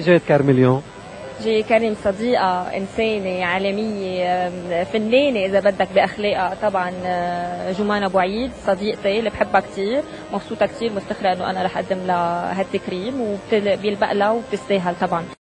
جاي كارميليون؟ جاي كريم صديقة، إنسانة، عالمية، فنانة إذا بدك بأخلاقها. طبعا جمانة بوعيد صديقتي اللي بحبها كثير، مبسوطة كثير، مفتخرة إنه أنا رح أقدم لها هالتكريم، وبيلبق لها وبتستاهل طبعا.